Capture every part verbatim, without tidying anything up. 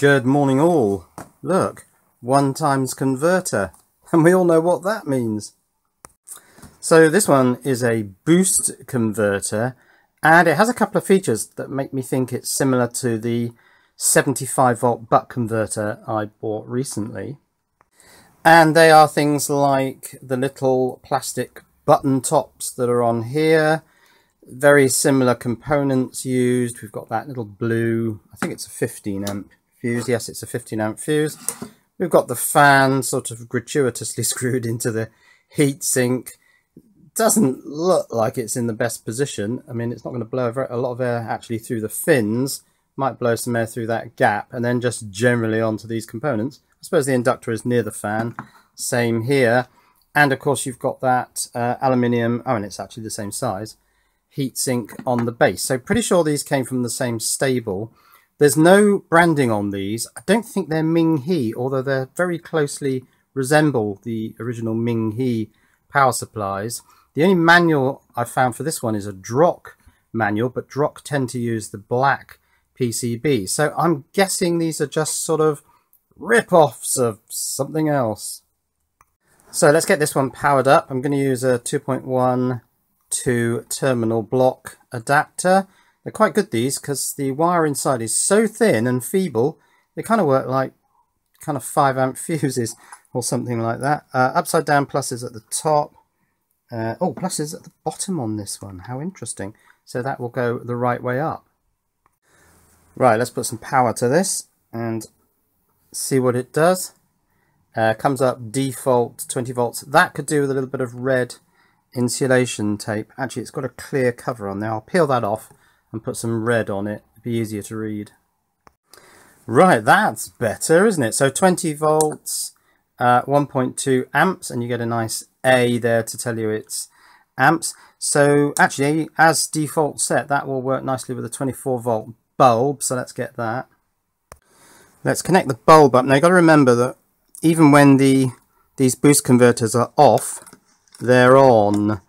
Good morning all. Look, one times converter, and we all know what that means. So this one is a boost converter, and it has a couple of features that make me think it's similar to the seventy-five volt buck converter I bought recently. And they are things like the little plastic button tops that are on here. Very similar components used. We've got that little blue, I think it's a fifteen amp. Fuse. Yes, it's a fifteen amp fuse. We've got the fan sort of gratuitously screwed into the heatsink. Doesn't look like it's in the best position. I mean, it's not going to blow a lot of air actually through the fins. Might blow some air through that gap and then just generally onto these components. I suppose the inductor is near the fan. Same here. And of course, you've got that uh, aluminium. Oh, and it's actually the same size. Heatsink on the base. So pretty sure these came from the same stable. There's no branding on these. I don't think they're Ming He, although they very closely resemble the original Ming He power supplies. The only manual I found for this one is a Drok manual, but Drok tend to use the black P C B. So I'm guessing these are just sort of rip-offs of something else. So let's get this one powered up. I'm going to use a two point one two terminal block adapter. They're quite good, these, because the wire inside is so thin and feeble, they kind of work like kind of five amp fuses or something like that. Uh, upside down pluses at the top. Uh, oh, pluses at the bottom on this one. How interesting. So that will go the right way up. Right, let's put some power to this and see what it does. Uh, comes up default twenty volts. That could do with a little bit of red insulation tape. Actually, it's got a clear cover on there. I'll peel that off and put some red on it. It'd be easier to read. Right, that's better, isn't it? So twenty volts, uh, one point two amps, and you get a nice A there to tell you it's amps. So actually, as default set, that will work nicely with a twenty-four volt bulb. So let's get that. Let's connect the bulb up. Now you've got to remember that even when the these boost converters are off, they're on,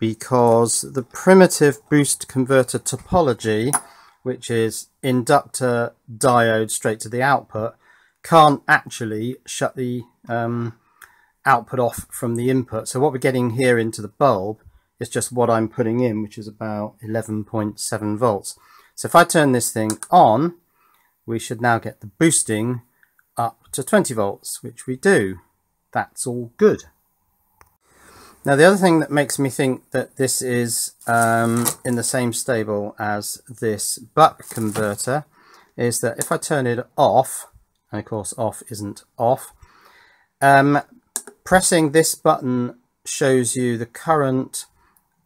because the primitive boost converter topology, which is inductor diode straight to the output, can't actually shut the um, output off from the input. So what we're getting here into the bulb is just what I'm putting in, which is about eleven point seven volts. So if I turn this thing on, we should now get the boosting up to twenty volts, which we do. That's all good. Now the other thing that makes me think that this is um, in the same stable as this buck converter is that if I turn it off, and of course off isn't off, um, pressing this button shows you the current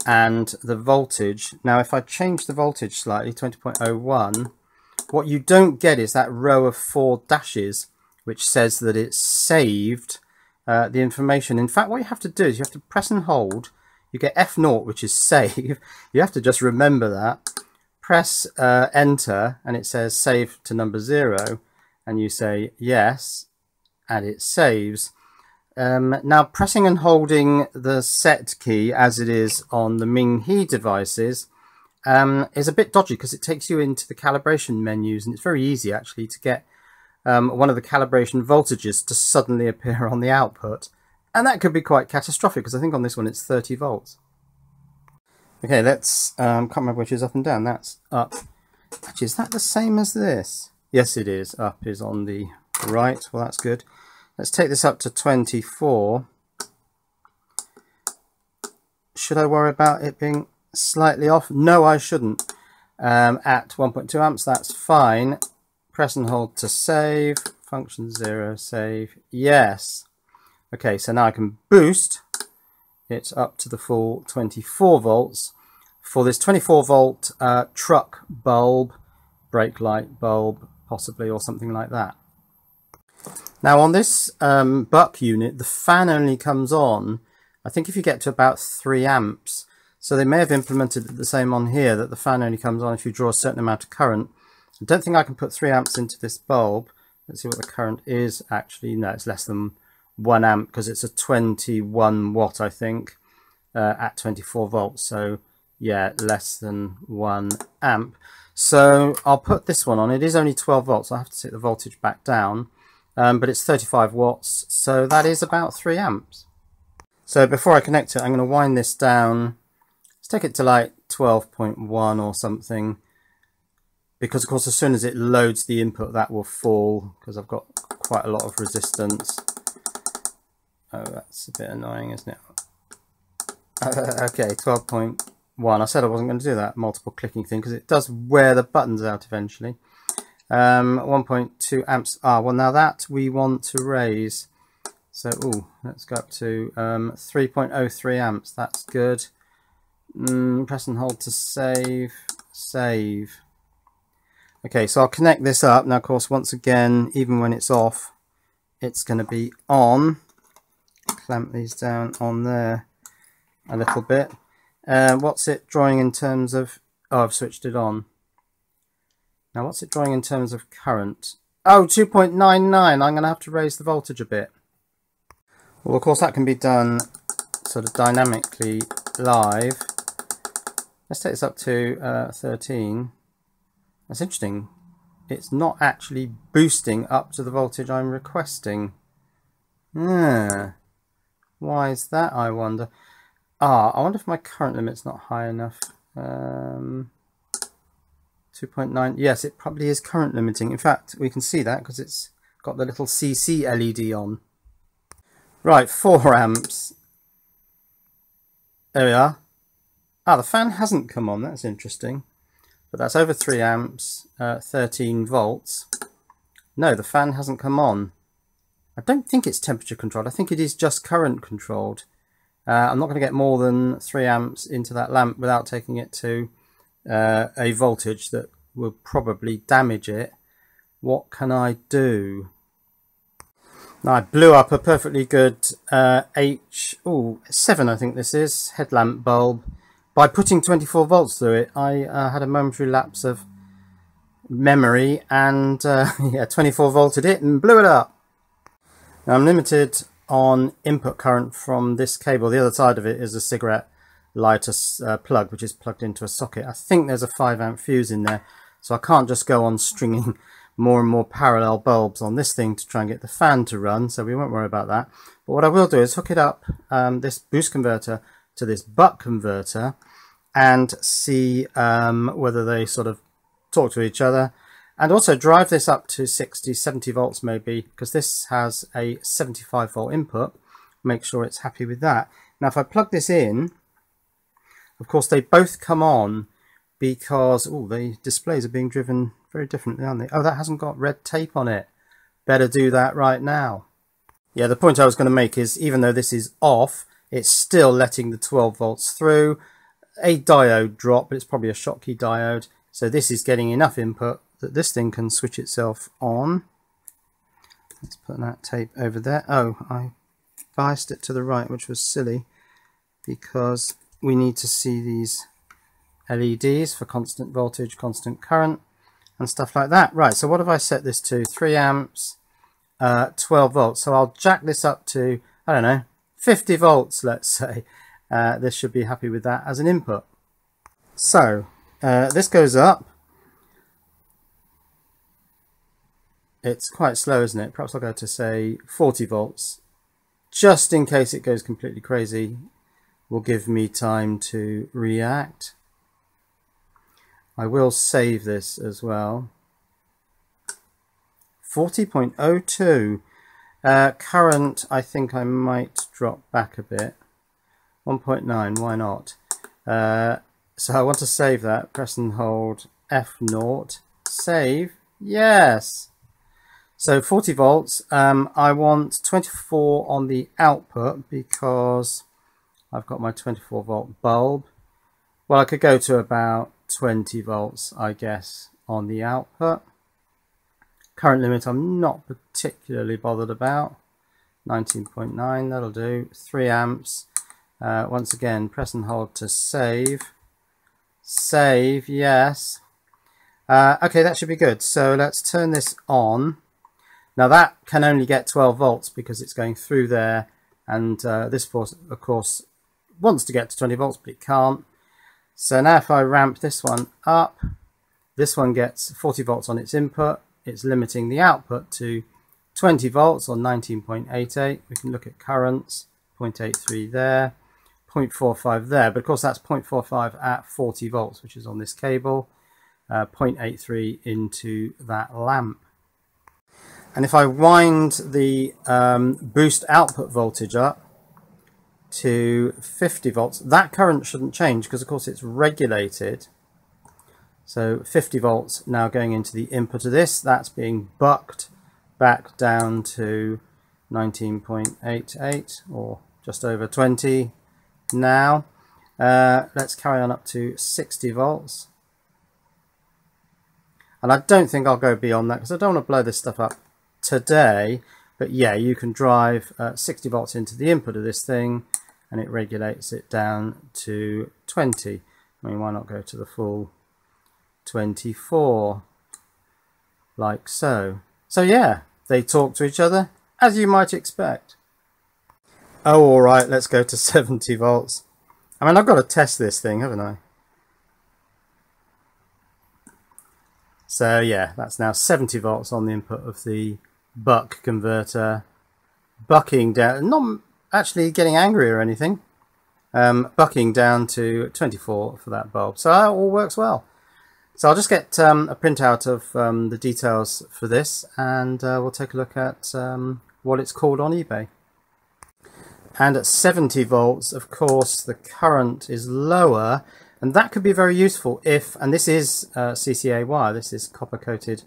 and the voltage. Now if I change the voltage slightly, twenty point oh one, what you don't get is that row of four dashes which says that it's saved Uh, the information. In fact, what you have to do is you have to press and hold. You get F zero, which is save. You have to just remember that. Press uh, enter, and it says save to number zero, and you say yes, and it saves. Um, now, pressing and holding the set key, as it is on the Ming He devices, um, is a bit dodgy because it takes you into the calibration menus, and it's very easy actually to get Um, one of the calibration voltages to suddenly appear on the output, and that could be quite catastrophic because I think on this one it's thirty volts. Okay, let's um, can't remember which is up and down. That's up. Actually, is that the same as this? Yes, it is. Up is on the right. Well, that's good. Let's take this up to twenty-four. Should I worry about it being slightly off? No, I shouldn't. Um, at one point two amps, that's fine. Press and hold to save, function zero, save, yes. Okay, so now I can boost. It's up to the full twenty-four volts. For this twenty-four volt uh, truck bulb, brake light bulb, possibly, or something like that. Now on this um, buck unit, the fan only comes on, I think, if you get to about three amps. So they may have implemented the same on here, that the fan only comes on if you draw a certain amount of current. I don't think I can put three amps into this bulb. Let's see what the current is. Actually, no, it's less than one amp because it's a twenty-one watt, I think, uh, at twenty-four volts. So yeah, less than one amp. So I'll put this one on. It is only twelve volts. I have to set the voltage back down, um, but it's thirty-five watts. So that is about three amps. So before I connect it, I'm going to wind this down. Let's take it to like twelve point one or something, because of course, as soon as it loads the input, that will fall because I've got quite a lot of resistance. Oh, that's a bit annoying, isn't it? Uh, okay, twelve point one. I said I wasn't going to do that multiple clicking thing because it does wear the buttons out eventually. Um, one point two amps. Ah, well, now that we want to raise. So, ooh, let's go up to um, three point oh three amps. That's good. Mm, press and hold to save. Save. Okay, so I'll connect this up. Now, of course, once again, even when it's off, it's going to be on. Clamp these down on there a little bit. Uh, what's it drawing in terms of... Oh, I've switched it on. Now, what's it drawing in terms of current? Oh, two point nine nine. I'm going to have to raise the voltage a bit. Well, of course, that can be done sort of dynamically live. Let's take this up to uh, thirteen. That's interesting. It's not actually boosting up to the voltage I'm requesting. Yeah. Why is that, I wonder? Ah, I wonder if my current limit's not high enough. Um, two point nine. Yes, it probably is current limiting. In fact, we can see that because it's got the little C C L E D on. Right, four amps. There we are. Ah, the fan hasn't come on. That's interesting. But that's over three amps, uh, thirteen volts. No, the fan hasn't come on. I don't think it's temperature controlled. I think it is just current controlled. Uh, I'm not going to get more than three amps into that lamp without taking it to uh, a voltage that will probably damage it. What can I do? Now, I blew up a perfectly good uh, H seven, I think this is, headlamp bulb. By putting twenty-four volts through it, I uh, had a momentary lapse of memory and uh, yeah, twenty-four volted it and blew it up. Now, I'm limited on input current from this cable. The other side of it is a cigarette lighter uh, plug, which is plugged into a socket. I think there's a five amp fuse in there, so I can't just go on stringing more and more parallel bulbs on this thing to try and get the fan to run, so we won't worry about that. But what I will do is hook it up, um, this boost converter, to this buck converter and see um, whether they sort of talk to each other, and also drive this up to sixty, seventy volts maybe, because this has a seventy-five volt input. Make sure it's happy with that. Now, if I plug this in, of course they both come on because oh, the displays are being driven very differently, aren't they? Oh, that hasn't got red tape on it. Better do that right now. Yeah, the point I was going to make is even though this is off, it's still letting the twelve volts through. A diode drop, but it's probably a Schottky diode. So this is getting enough input that this thing can switch itself on. Let's put that tape over there. Oh, I biased it to the right, which was silly because we need to see these L E Ds for constant voltage, constant current and stuff like that. Right, so what have I set this to? three amps, uh, twelve volts. So I'll jack this up to, I don't know, fifty volts, let's say. Uh, this should be happy with that as an input. So uh, this goes up. It's quite slow, isn't it? Perhaps I'll go to say forty volts, just in case it goes completely crazy. Will give me time to react. I will save this as well. forty point oh two. Uh, current, I think I might drop back a bit. one point nine, why not? Uh, so I want to save that. Press and hold F zero. Save. Yes! So forty volts. Um, I want twenty-four on the output because I've got my twenty-four volt bulb. Well, I could go to about twenty volts, I guess, on the output. Current limit I'm not particularly bothered about. nineteen point nine, that'll do. three amps. Uh, once again, press and hold to save. Save, yes. Uh, okay, that should be good. So let's turn this on. Now that can only get twelve volts because it's going through there, and uh, this force, of course, wants to get to twenty volts, but it can't. So now if I ramp this one up, This one gets forty volts on its input. It's limiting the output to twenty volts on nineteen point eight eight. We can look at currents, zero point eight three there, zero point four five there. But of course, that's zero point four five at forty volts, which is on this cable, uh, zero point eight three into that lamp. And if I wind the um, boost output voltage up to fifty volts, that current shouldn't change because of course it's regulated. So fifty volts now going into the input of this, that's being bucked back down to nineteen point eight eight or just over twenty now. Uh, let's carry on up to sixty volts. And I don't think I'll go beyond that because I don't want to blow this stuff up today. But yeah, you can drive uh, sixty volts into the input of this thing and it regulates it down to twenty. I mean, why not go to the full twenty-four like so? So yeah, they talk to each other as you might expect. Oh, all right, let's go to seventy volts. I mean, I've got to test this thing, haven't I? So yeah, that's now seventy volts on the input of the buck converter, bucking down, not actually getting angry or anything, um, bucking down to twenty-four for that bulb. So that all works well. So I'll just get um, a printout of um, the details for this and uh, we'll take a look at um, what it's called on eBay. And at seventy volts, of course, the current is lower, and that could be very useful if, and this is uh, C C A wire, this is copper coated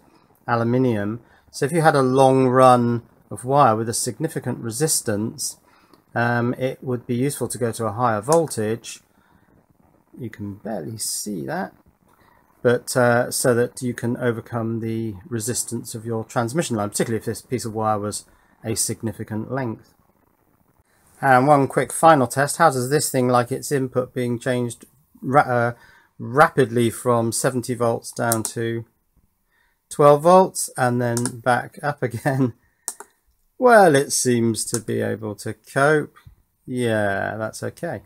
aluminium. So if you had a long run of wire with a significant resistance, um, it would be useful to go to a higher voltage. You can barely see that, but uh, so that you can overcome the resistance of your transmission line, particularly if this piece of wire was a significant length. And one quick final test, how does this thing like its input being changed ra uh, rapidly from seventy volts down to twelve volts and then back up again? Well, it seems to be able to cope. Yeah, that's okay.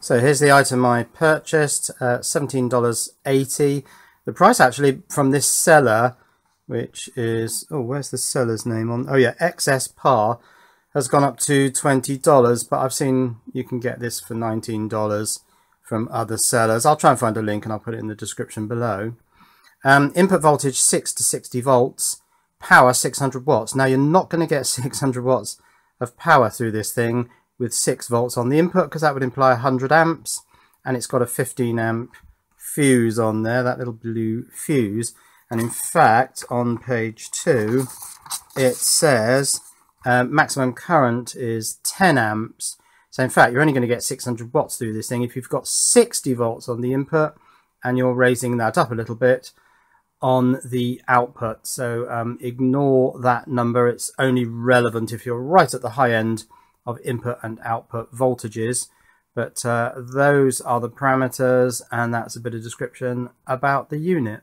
So here's the item I purchased, uh, seventeen dollars and eighty cents. The price actually from this seller, which is, oh, where's the seller's name on? Oh yeah, X S P A R, has gone up to twenty dollars, but I've seen you can get this for nineteen dollars from other sellers. I'll try and find a link and I'll put it in the description below. Um, input voltage six to sixty volts, power six hundred watts. Now you're not going to get six hundred watts of power through this thing with six volts on the input because that would imply one hundred amps, and it's got a fifteen amp fuse on there, that little blue fuse. And in fact on page two it says uh, maximum current is ten amps. So in fact you're only going to get six hundred watts through this thing if you've got sixty volts on the input and you're raising that up a little bit on the output. So um, ignore that number. It's only relevant if you're right at the high end of input and output voltages. But uh, those are the parameters, and that's a bit of description about the unit.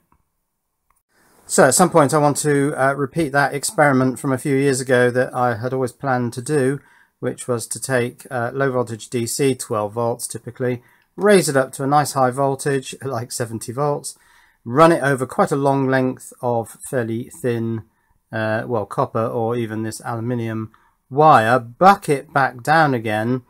So at some point I want to uh, repeat that experiment from a few years ago that I had always planned to do, which was to take uh, low voltage D C, twelve volts typically, raise it up to a nice high voltage like seventy volts, run it over quite a long length of fairly thin, uh, well, copper or even this aluminium wire, buck it back down again,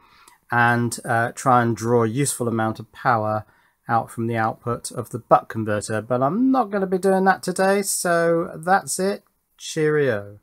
and uh, try and draw a useful amount of power out from the output of the buck converter. But I'm not going to be doing that today, so that's it. Cheerio.